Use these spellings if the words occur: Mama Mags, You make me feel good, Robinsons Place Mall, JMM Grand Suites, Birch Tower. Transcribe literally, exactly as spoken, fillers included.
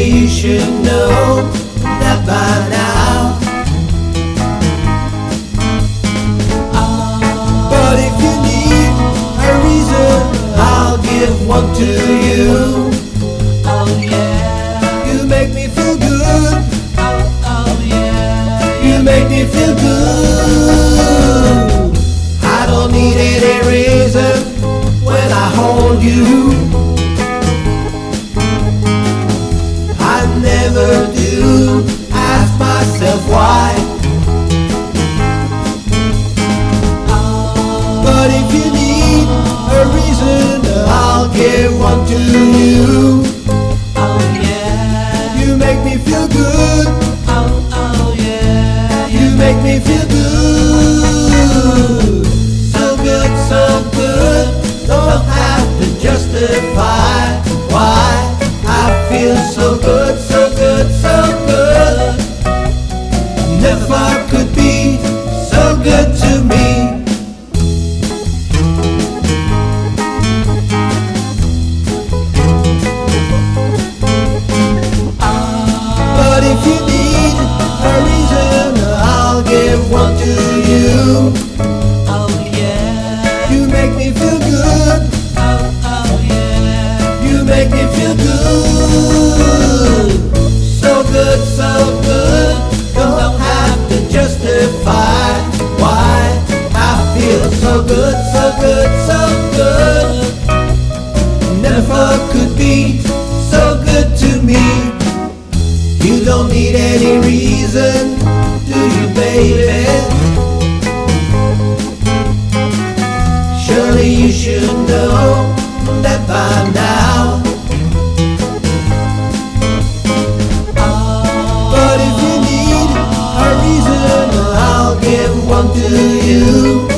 surely you should know that by now. But if you need a reason, I'll give one to you. Oh yeah, you make me feel good. Oh, oh yeah, you make me feel good. I don't need any reason when I hold you. Never do ask myself why. But if you need a reason, I'll give one to you. Oh yeah, you make me feel good. Oh, oh yeah, you make me feel good. So good, so good, don't have to justify why I feel so good. One to you. Oh yeah, you make me feel good. Oh, oh yeah, you make me feel good. So good, so good, don't have to justify why I feel so good, so good, so good. Never could be so good to me. You don't need any reason, do you, baby? Surely you should know that by now. But if you need a reason, I'll give one to you.